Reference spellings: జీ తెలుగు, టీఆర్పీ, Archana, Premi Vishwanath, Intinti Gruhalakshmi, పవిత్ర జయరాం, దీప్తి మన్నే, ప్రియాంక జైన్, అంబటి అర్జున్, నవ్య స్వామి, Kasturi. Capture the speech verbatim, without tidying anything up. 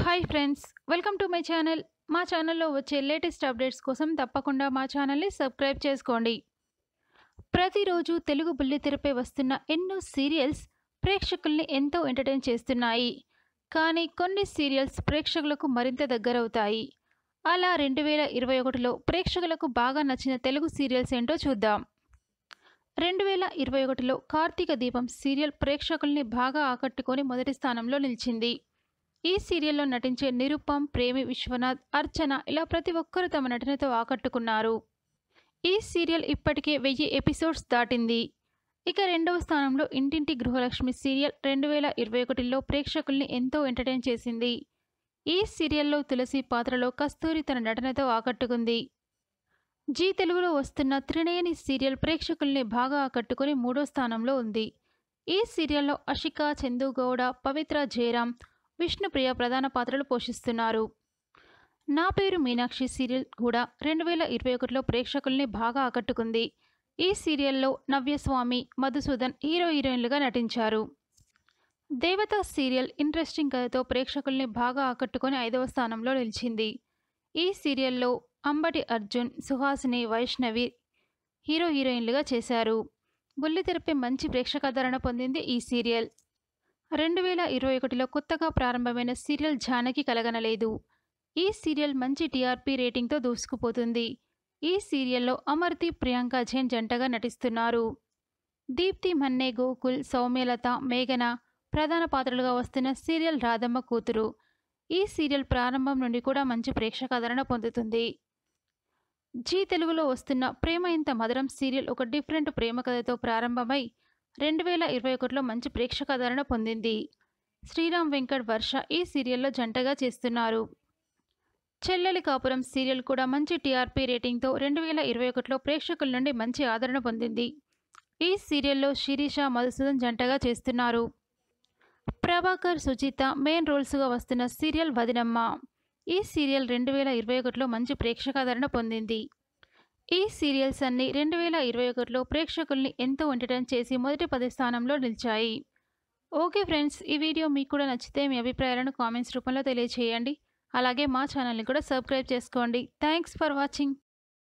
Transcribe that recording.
Hi friends, welcome to my channel. మా ఛానల్లో వచ్చే లేటెస్ట్ అప్డేట్స్ కోసం తప్పకుండా మా ఛానల్ని సబ్స్క్రైబ్ చేసుకోండి. ప్రతిరోజు తెలుగు బుల్లితెరపై వస్తున్న ఎన్నో సీరియల్స్ ప్రేక్షకుల్ని ఎంతో ఎంటర్టైన్ చేస్తున్నాయి. కానీ కొన్ని సీరియల్స్ ప్రేక్షకులకు మరింత దగ్గరవుతాయి. అలా రెండు వేల ఇరవై ఒకటిలో ప్రేక్షకులకు బాగా నచ్చిన తెలుగు సీరియల్స్ ఏంటో చూద్దాం. రెండు వేల ఇరవై ఒకటిలో కార్తీక దీపం సీరియల్ ప్రేక్షకుల్ని బాగా ఆకట్టుకొని మొదటి స్థానంలో నిలిచింది. ఈ సీరియల్లో నటించే నిరుపం, ప్రేమి విశ్వనాథ్, అర్చన ఇలా ప్రతి ఒక్కరూ తమ నటనతో ఆకట్టుకున్నారు. ఈ సీరియల్ ఇప్పటికే వెయ్యి ఎపిసోడ్స్ దాటింది. ఇక రెండవ స్థానంలో ఇంటింటి గృహలక్ష్మి సీరియల్ రెండు వేల ఇరవై ఒకటిలో ప్రేక్షకుల్ని ఎంతో ఎంటర్టైన్ చేసింది. ఈ సీరియల్లో తులసి పాత్రలో కస్తూరి తన నటనతో ఆకట్టుకుంది. జీ తెలుగులో వస్తున్న త్రినేని సీరియల్ ప్రేక్షకుల్ని బాగా ఆకట్టుకుని మూడో స్థానంలో ఉంది. ఈ సీరియల్లో అషికా, చందుగౌడ, పవిత్ర జయరాం, విష్ణుప్రియ ప్రధాన పాత్రలు పోషిస్తున్నారు. నా పేరు మీనాక్షి సీరియల్ కూడా రెండు వేల ఇరవై ఒకటిలో ప్రేక్షకుల్ని బాగా ఆకట్టుకుంది. ఈ సీరియల్లో నవ్య స్వామి, మధుసూదన్ హీరో హీరోయిన్లుగా నటించారు. దేవత సీరియల్ ఇంట్రెస్టింగ్ కథతో ప్రేక్షకుల్ని బాగా ఆకట్టుకొని ఐదవ స్థానంలో నిలిచింది. ఈ సీరియల్లో అంబటి అర్జున్, సుహాసిని, వైష్ణవి హీరో హీరోయిన్లుగా చేశారు. బుల్లితెరపై మంచి ప్రేక్షకాదరణ పొందింది ఈ సీరియల్. రెండు వేల ఇరవై ఒకటిలో కొత్తగా ప్రారంభమైన సీరియల్ జానకి కలగనలేదు. ఈ సీరియల్ మంచి టీఆర్పీ రేటింగ్తో దూసుకుపోతుంది. ఈ సీరియల్లో అమర్తి, ప్రియాంక జైన్ జంటగా నటిస్తున్నారు. దీప్తి మన్నే, గోకుల్, సౌమేలత, మేఘన ప్రధాన పాత్రలుగా వస్తున్న సీరియల్ రాధమ్మ కూతురు. ఈ సీరియల్ ప్రారంభం నుండి కూడా మంచి ప్రేక్షకాదరణ పొందుతుంది. జీ తెలుగులో వస్తున్న ప్రేమ ఇంత మధురం సీరియల్ ఒక డిఫరెంట్ ప్రేమ కథతో ప్రారంభమై రెండు వేల ఇరవై ఒకటిలో మంచి ప్రేక్షకాదరణ పొందింది. శ్రీరామ్, వెంకట్, వర్ష ఈ సీరియల్లో జంటగా చేస్తున్నారు. చెల్లెలి కాపురం సీరియల్ కూడా మంచి టీఆర్పీ రేటింగ్తో రెండు వేల ఇరవై ఒకటిలో ప్రేక్షకుల నుండి మంచి ఆదరణ పొందింది. ఈ సీరియల్లో శిరీష, మధుసూదన్ జంటగా చేస్తున్నారు. ప్రభాకర్, సుచిత మెయిన్ రోల్స్గా వస్తున్న సీరియల్ వదినమ్మ. ఈ సీరియల్ రెండు వేల ఇరవై ఒకటిలో మంచి ప్రేక్షకాదరణ పొందింది. ఈ సీరియల్స్ అన్నీ రెండు వేల ఇరవై ఒకటిలో ప్రేక్షకుల్ని ఎంతో ఎంటర్టైన్ చేసి మొదటి పది స్థానంలో నిలిచాయి. ఓకే ఫ్రెండ్స్, ఈ వీడియో మీకు కూడా నచ్చితే మీ అభిప్రాయాలను కామెంట్స్ రూపంలో తెలియజేయండి. అలాగే మా ఛానల్ని కూడా సబ్స్క్రైబ్ చేసుకోండి. Thanks for watching.